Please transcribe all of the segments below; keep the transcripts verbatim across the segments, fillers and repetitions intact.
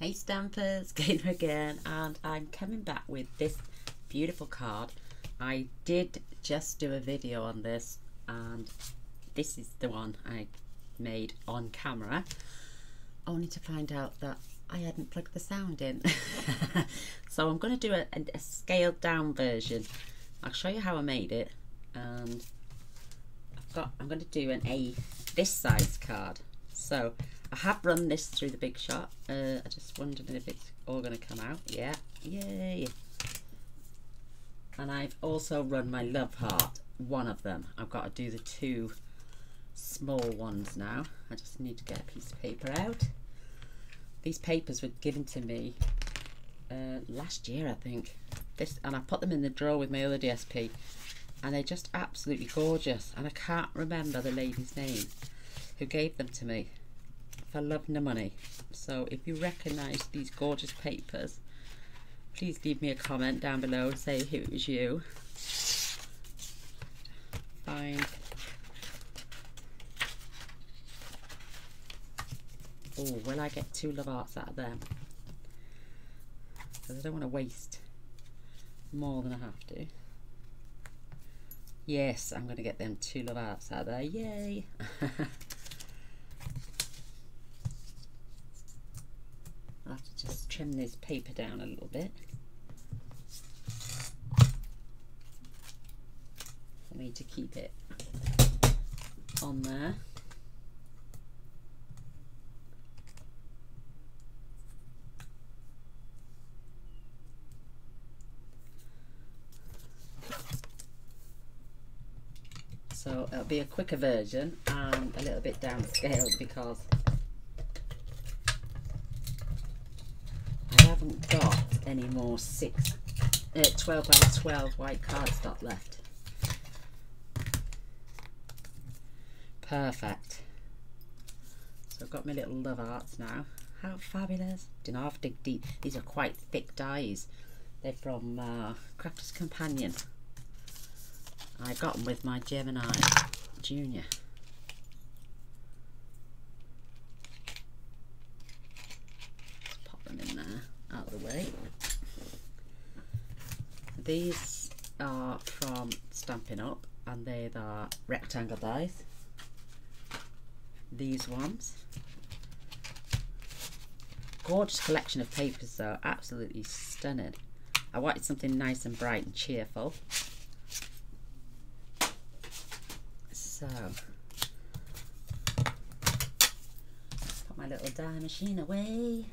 Hey Stampers, Gaynor again, and I'm coming back with this beautiful card. I did just do a video on this, and this is the one I made on camera, only to find out that I hadn't plugged the sound in. So I'm going to do a, a scaled down version. I'll show you how I made it, and I've got, I'm going to do an A this size card. So I have run this through the Big Shot. Uh, I just wondered if it's all going to come out. Yeah, yay! And I've also run my love heart, one of them. I've got to do the two small ones now. I just need to get a piece of paper out. These papers were given to me uh, last year, I think. This, and I put them in the drawer with my other D S P, and they're just absolutely gorgeous. And I can't remember the lady's name who gave them to me. For love nor money. So if you recognise these gorgeous papers, please leave me a comment down below and say who it was you. Find oh, will I get two love arts out of them? Because I don't want to waste more than I have to. Yes, I'm going to get them two love arts out of there. Yay! I'll have to just trim this paper down a little bit for me to keep it on there. So it'll be a quicker version and a little bit downscaled because haven't got any more six, uh, twelve by twelve white cardstock left. Perfect. So I've got my little love arts now. How fabulous. Didn't have to dig deep. These are quite thick dies. They're from uh, Crafters Companion. I got them with my Gemini Junior. Let's pop them in there. Out of the way. These are from Stampin' Up! And they are rectangle dies. These ones. Gorgeous collection of papers though, absolutely stunning. I wanted something nice and bright and cheerful. So, put my little die machine away.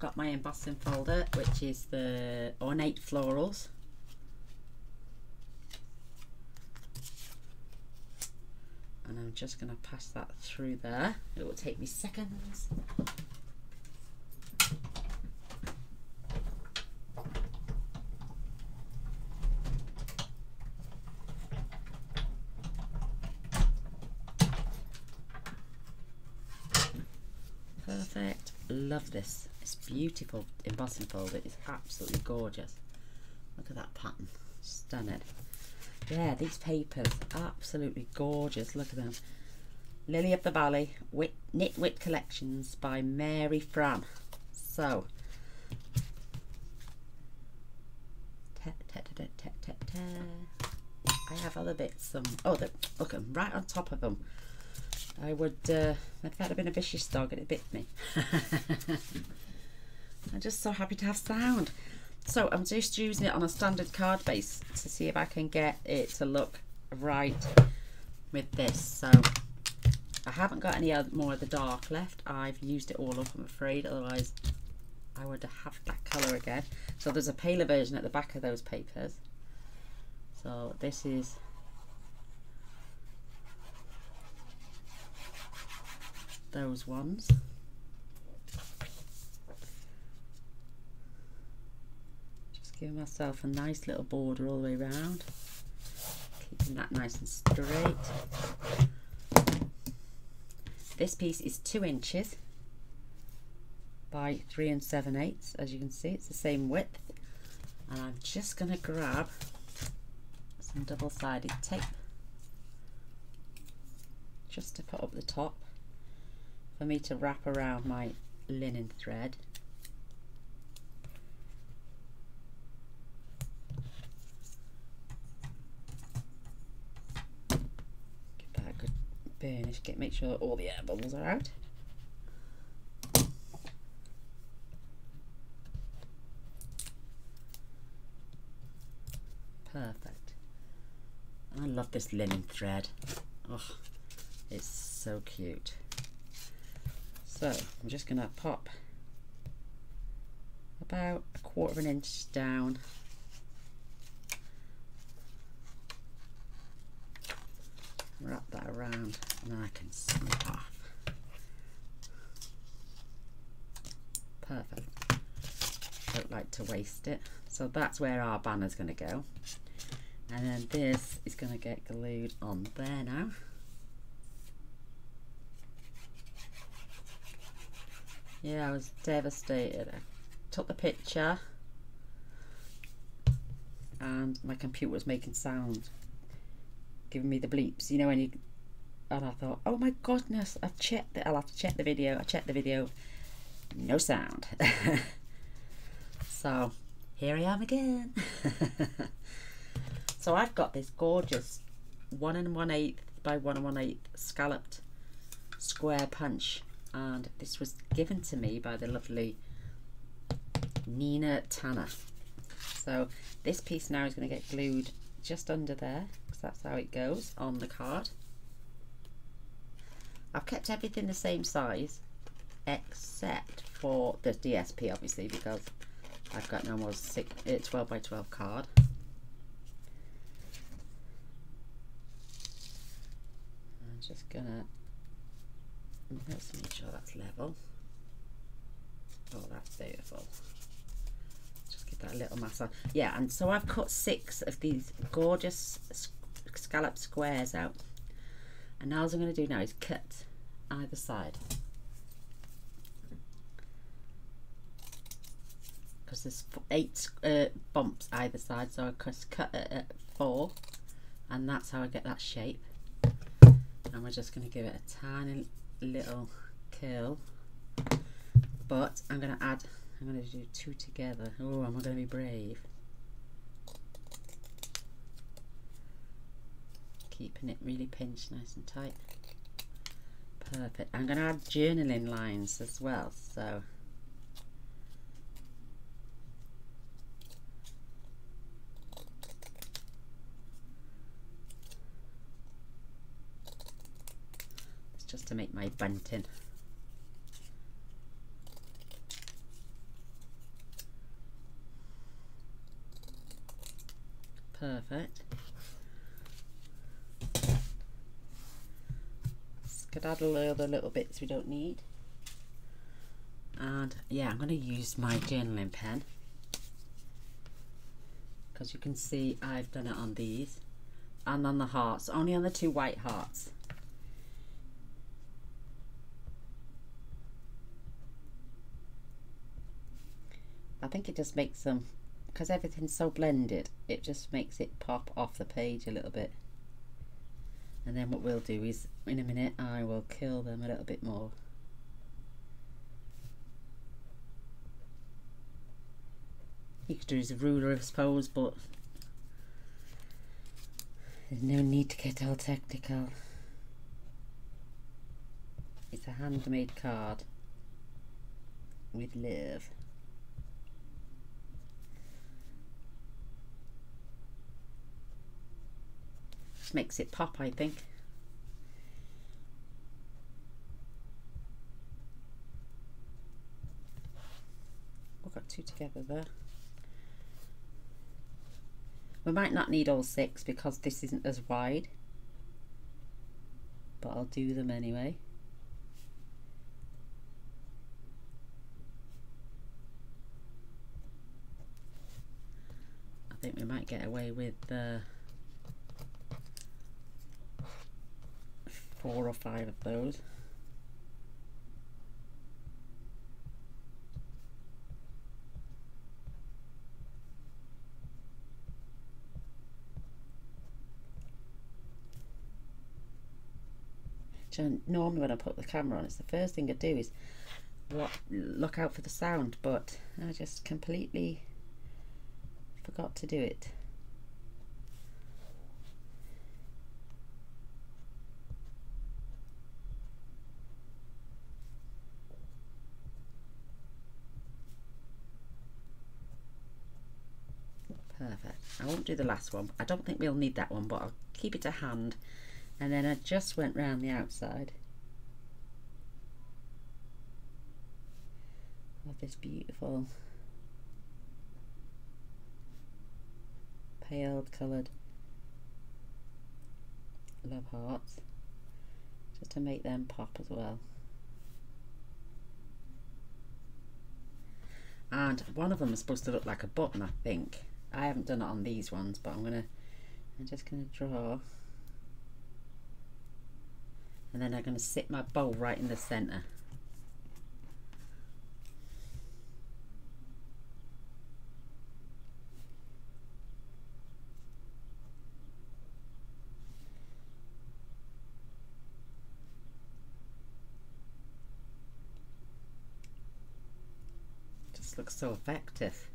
Got my embossing folder, which is the ornate florals. And I'm just going to pass that through there. It will take me seconds. Perfect. Love this. It's beautiful embossing folder. It's absolutely gorgeous. Look at that pattern. Stunning. Yeah, these papers. Absolutely gorgeous. Look at them. Lily of the Valley. Wit, Knit Wit Collections by Mary Fran. So. Ta, ta, ta, ta, ta, ta, ta. I have other bits. Some, oh, the, look, I'm right on top of them. I would, uh, if that had been a vicious dog and it bit me. I'm just so happy to have sound. So I'm just using it on a standard card base to see if I can get it to look right with this. So I haven't got any other, more of the dark left. I've used it all up, I'm afraid, otherwise I would have that colour again. So there's a paler version at the back of those papers. So this is those ones. Just giving myself a nice little border all the way around, keeping that nice and straight. This piece is two inches by three and seven eighths, as you can see, it's the same width. And I'm just going to grab some double-sided tape just to put up the top. for me to wrap around my linen thread. Give that a good burnish, get, make sure that all the air bubbles are out. Perfect. I love this linen thread. Oh, it's so cute. So I'm just going to pop about a quarter of an inch down . Wrap that around and then I can snip off. Perfect. Don't like to waste it. So that's where our banner's going to go. And then this is going to get glued on there now. Yeah, I was devastated. I took the picture and my computer was making sound, giving me the bleeps, you know, when you, and I thought, oh my goodness, I've checked it, I'll have to check the video. I checked the video, no sound. So here I am again. So I've got this gorgeous one and one eighth by one and one eighth scalloped square punch. And this was given to me by the lovely Nina Tanner. So this piece now is going to get glued just under there, because that's how it goes on the card. I've kept everything the same size, except for the D S P, obviously, because I've got no more six, uh, twelve by twelve card. I'm just gonna, let's make sure that's level. Oh, that's beautiful. Just give that a little massage. Yeah, and so I've cut six of these gorgeous scallop squares out. And now what I'm going to do now is cut either side. Because there's eight uh, bumps either side, so I just cut it at four. And that's how I get that shape. And we're just going to give it a tiny little curl, but I'm going to add, I'm going to do two together. Oh, am I going to be brave? Keeping it really pinched, nice and tight. Perfect. I'm going to add journaling lines as well, so just to make my bunting. Perfect. Skedaddle all the little bits we don't need. And yeah, I'm going to use my journaling pen, because you can see I've done it on these and on the hearts, only on the two white hearts. I think it just makes them, because everything's so blended, it just makes it pop off the page a little bit. And then what we'll do is, in a minute, I will curl them a little bit more. You could do as a ruler, I suppose, but there's no need to get all technical. It's a handmade card with love. Makes it pop, I think. We've got two together there. We might not need all six because this isn't as wide, but I'll do them anyway. I think we might get away with the uh, four or five of those. which I normally when I put the camera on, it's the first thing I do is what, look out for the sound, but I just completely forgot to do it. Perfect. I won't do the last one. I don't think we'll need that one, but I'll keep it to hand. And then I just went round the outside of this beautiful pale coloured love hearts, just to make them pop as well. And one of them is supposed to look like a button, I think. I haven't done it on these ones, but I'm gonna, I'm just gonna draw, and then I'm gonna sit my bowl right in the centre. Just looks so effective.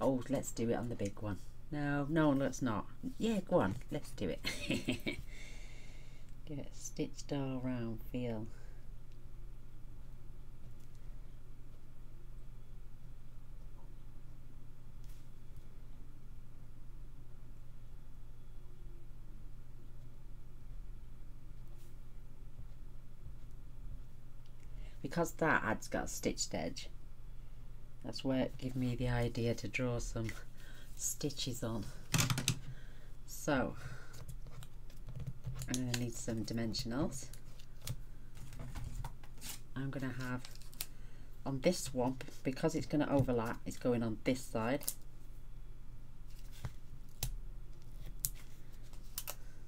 Oh, let's do it on the big one. No, no, let's not. Yeah, go on, let's do it. Give it a stitched all round feel. Because that ad's got a stitched edge, that's where it gave me the idea to draw some stitches on. So I'm going to need some dimensionals. I'm going to have on this one, because it's going to overlap, it's going on this side.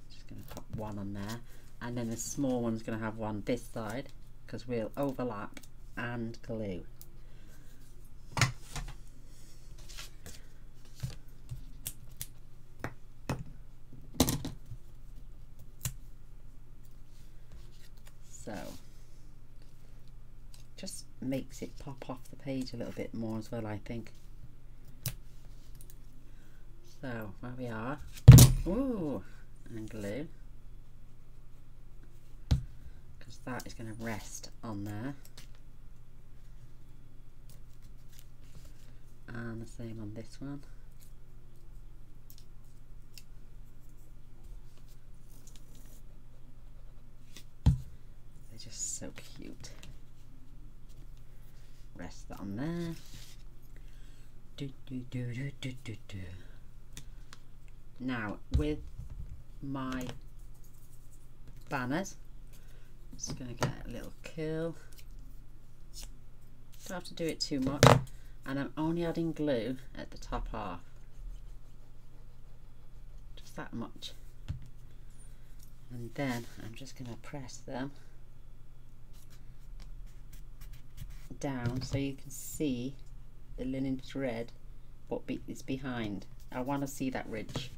Just going to pop one on there, and then the small one's going to have one this side, because we'll overlap and glue. Just makes it pop off the page a little bit more as well, I think. So there we are. Ooh, and glue, because that is going to rest on there, and the same on this one. They're just so cute. Rest that on there. Do, do, do, do, do, do, do. Now with my banners, I'm just going to get a little curl. Don't have to do it too much, and I'm only adding glue at the top half, just that much, and then I'm just going to press them down so you can see the linen thread, what be is behind. I want to see that ridge.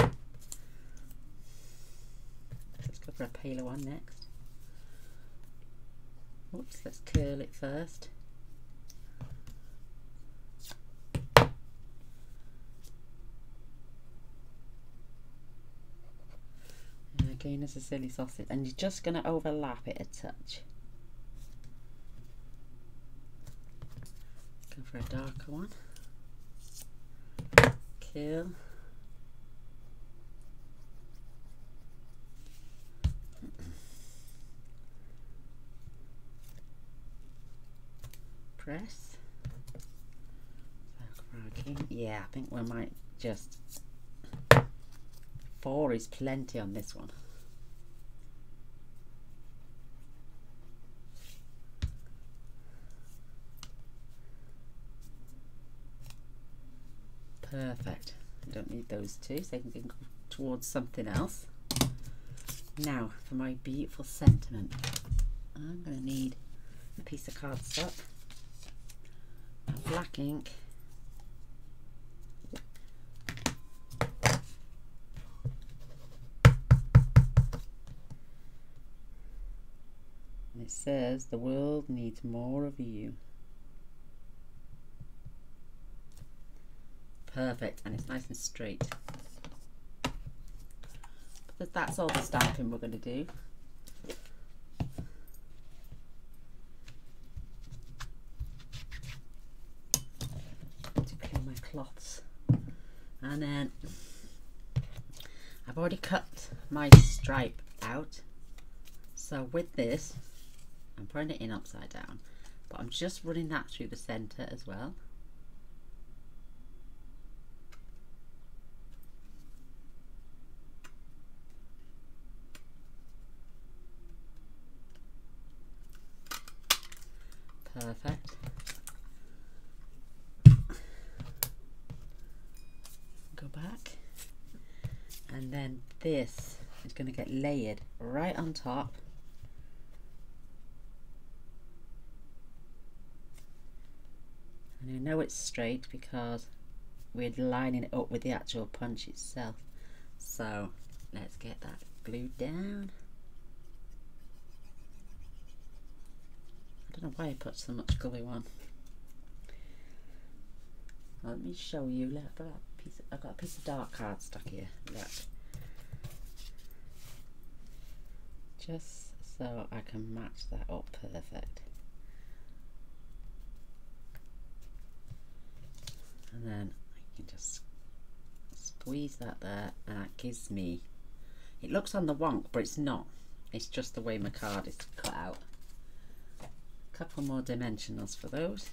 Let's go for a paler one next. Oops, let's curl it first. And again, it's a silly sausage, and you're just going to overlap it a touch. Go for a darker one. Curl. Press. Yeah, I think we might just, four is plenty on this one. Perfect. I don't need those two, so they can go towards something else. Now for my beautiful sentiment, I'm going to need a piece of cardstock, black ink, says the world needs more of you. Perfect, and it's nice and straight. But that's all the stamping we're going to do. To clean my cloths. And then I've already cut my stripe out. So with this, I'm putting it in upside down, but I'm just running that through the center as well. Perfect. Go back, and then this is going to get layered right on top, and I know it's straight because we're lining it up with the actual punch itself. So let's get that glued down. I don't know why I put so much glue on. Let me show you. Look, I've got a piece of, I've got a piece of dark cardstock here. Look. Just so I can match that up perfect. And then I can just squeeze that there, and that gives me, it looks on the wonk, but it's not. It's just the way my card is cut out. Couple more dimensionals for those.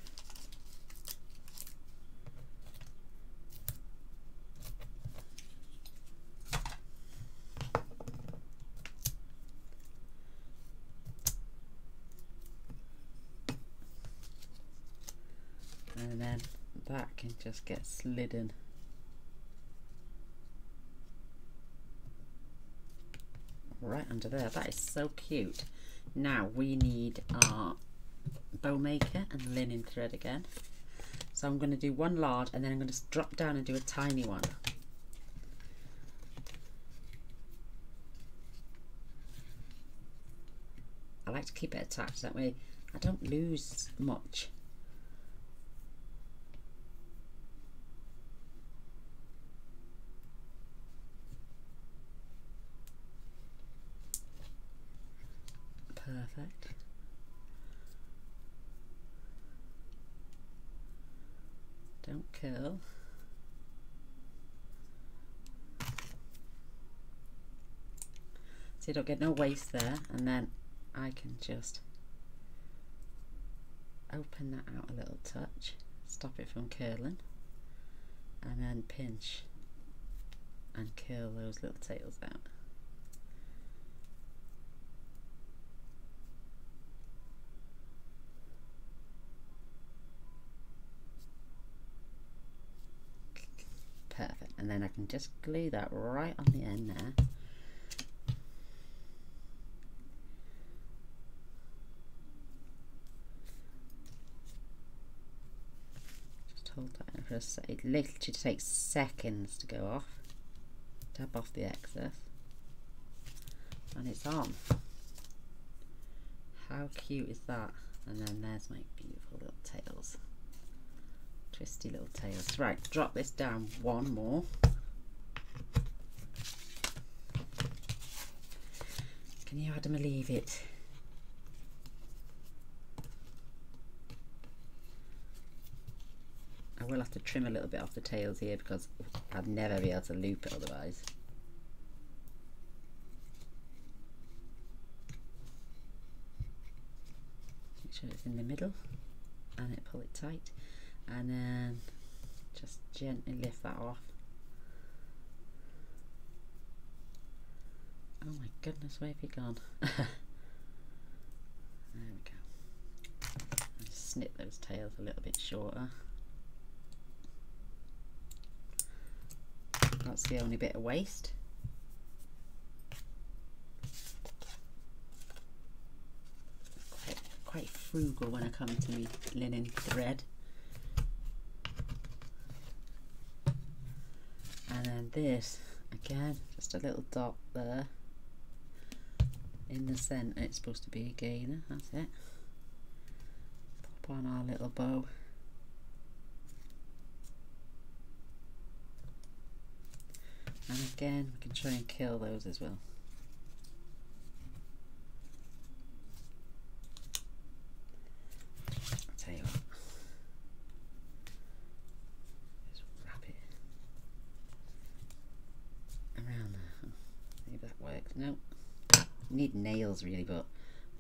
And then that can just get slidden. Right under there. That is so cute. Now we need our bow maker and linen thread again. So I'm going to do one large, and then I'm going to drop down and do a tiny one. I like to keep it attached, that way I don't lose much. Perfect. Don't curl. So you don't get no waste there, and then I can just open that out a little touch, stop it from curling, and then pinch and curl those little tails out. Perfect, and then I can just glue that right on the end there. Just hold that in for a second. It literally takes seconds to go off. Dab off the excess, and it's on. How cute is that? And then there's my beautiful little tails. Twisty little tails. Right, drop this down one more. Can you Adam leave it? I will have to trim a little bit off the tails here because I'd never be able to loop it otherwise. Make sure it's in the middle and it pull it tight. And then just gently lift that off. Oh my goodness, where have you gone? There we go. And just snip those tails a little bit shorter. That's the only bit of waste. Quite, quite frugal when I come to my linen thread. And then this, again, just a little dot there. in the centre. It's supposed to be a gainer, that's it. Pop on our little bow. And again, we can try and kill those as well. I'll tell you what. Just wrap it around there. Maybe that works. No. Nope. Need nails really, but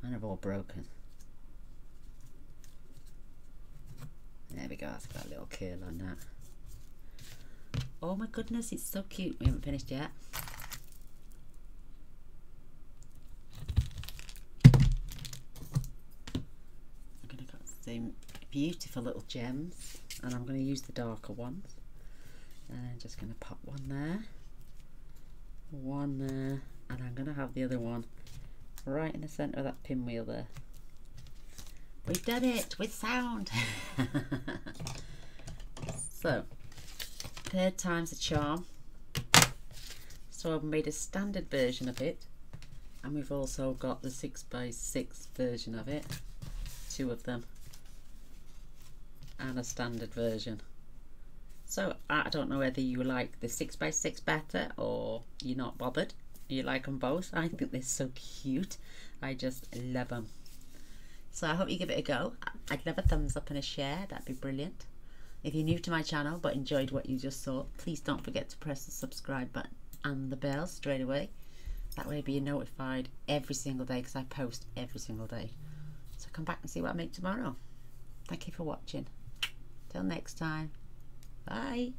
mine are all broken. There we go, that's got a little curl on that. Oh my goodness, it's so cute. We haven't finished yet. I'm going to cut some beautiful little gems, and I'm going to use the darker ones. And I'm just going to pop one there, one there, and I'm going to have the other one right in the centre of that pinwheel there. We've done it with sound. So. Third time's a charm. So I've made a standard version of it, and we've also got the six by six version of it, two of them, and a standard version. So I don't know whether you like the six by six better or you're not bothered. You like them both. I think they're so cute. I just love them. So I hope you give it a go. I'd love a thumbs up and a share. That'd be brilliant. If you're new to my channel but enjoyed what you just saw, please don't forget to press the subscribe button and the bell straight away. That way you'll be notified every single day, because I post every single day. So come back and see what I make tomorrow. Thank you for watching. Till next time. Bye.